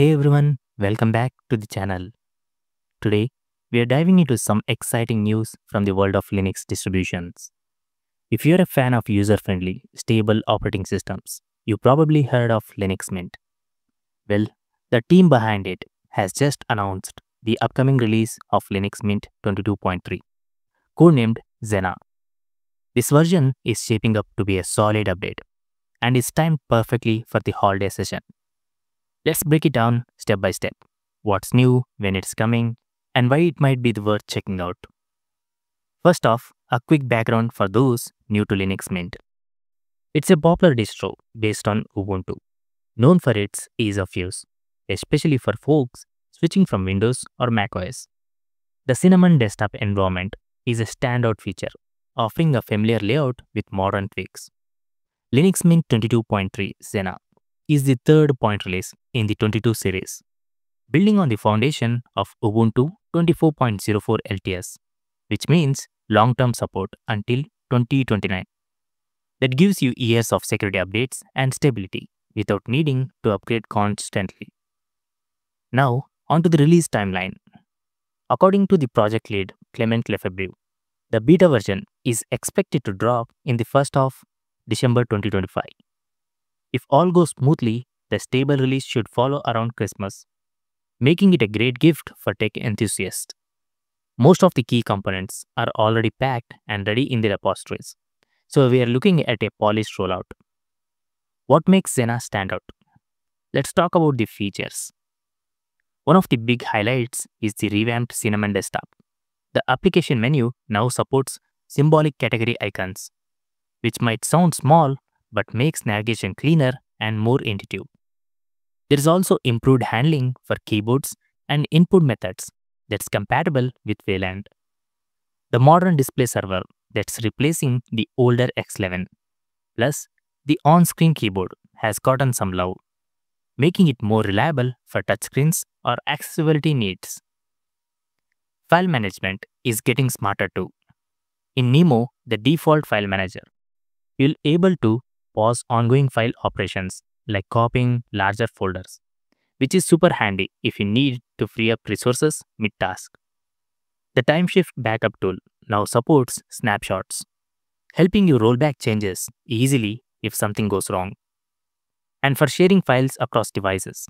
Hey everyone, welcome back to the channel. Today, we are diving into some exciting news from the world of Linux distributions. If you're a fan of user-friendly, stable operating systems, you probably heard of Linux Mint. Well, the team behind it has just announced the upcoming release of Linux Mint 22.3, codenamed Zena. This version is shaping up to be a solid update, and is timed perfectly for the holiday session. Let's break it down step by step. What's new, when it's coming, and why it might be worth checking out. First off, a quick background for those new to Linux Mint. It's a popular distro based on Ubuntu, known for its ease of use, especially for folks switching from Windows or macOS. The Cinnamon desktop environment is a standout feature, offering a familiar layout with modern tweaks. Linux Mint 22.3 Zena is the third point release in the 22 series, building on the foundation of Ubuntu 24.04 LTS, which means long-term support until 2029. That gives you years of security updates and stability without needing to upgrade constantly. Now, onto the release timeline. According to the project lead Clement Lefebvre, the beta version is expected to drop in the 1st of December 2025. If all goes smoothly, the stable release should follow around Christmas, making it a great gift for tech enthusiasts. Most of the key components are already packed and ready in the repositories, so we are looking at a polished rollout. What makes Zena stand out? Let's talk about the features. One of the big highlights is the revamped Cinnamon desktop. The application menu now supports symbolic category icons, which might sound small, but makes navigation cleaner and more intuitive. There is also improved handling for keyboards and input methods that's compatible with Wayland, the modern display server that's replacing the older X11. Plus, the on-screen keyboard has gotten some love, making it more reliable for touchscreens or accessibility needs. File management is getting smarter too. In Nemo, the default file manager, you'll be able to pause ongoing file operations like copying larger folders, which is super handy if you need to free up resources mid-task. The TimeShift backup tool now supports snapshots, helping you roll back changes easily if something goes wrong. And for sharing files across devices,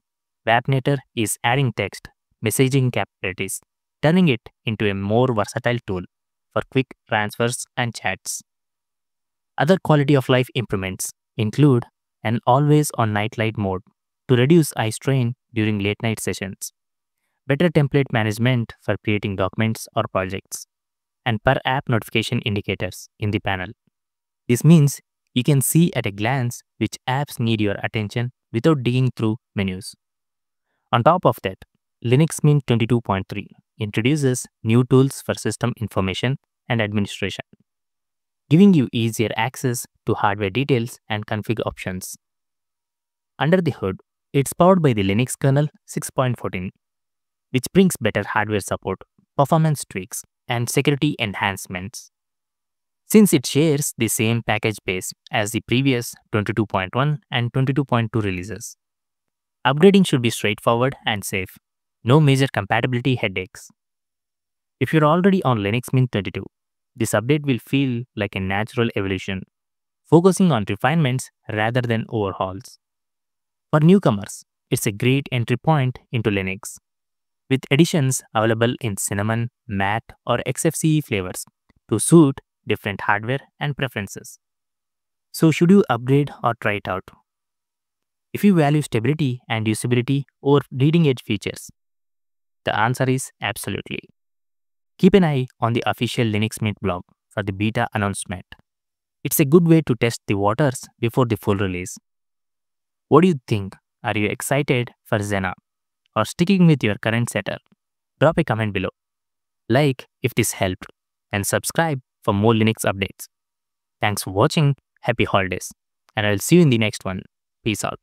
Warpinator is adding text messaging capabilities, turning it into a more versatile tool for quick transfers and chats. Other quality of life improvements include an always-on nightlight mode to reduce eye strain during late-night sessions, better template management for creating documents or projects, and per-app notification indicators in the panel. This means you can see at a glance which apps need your attention without digging through menus. On top of that, Linux Mint 22.3 introduces new tools for system information and administration, giving you easier access to hardware details and config options. Under the hood, it's powered by the Linux kernel 6.14, which brings better hardware support, performance tweaks, and security enhancements. Since it shares the same package base as the previous 22.1 and 22.2 releases, upgrading should be straightforward and safe, no major compatibility headaches. If you're already on Linux Mint 22, this update will feel like a natural evolution, focusing on refinements rather than overhauls. For newcomers, it's a great entry point into Linux, with additions available in Cinnamon, MATE, or XFCE flavors to suit different hardware and preferences. So should you upgrade or try it out? If you value stability and usability over leading-edge features, the answer is absolutely. Keep an eye on the official Linux Mint blog for the beta announcement. It's a good way to test the waters before the full release. What do you think? Are you excited for Zena or sticking with your current setup? Drop a comment below. Like if this helped and subscribe for more Linux updates. Thanks for watching, happy holidays, and I'll see you in the next one. Peace out.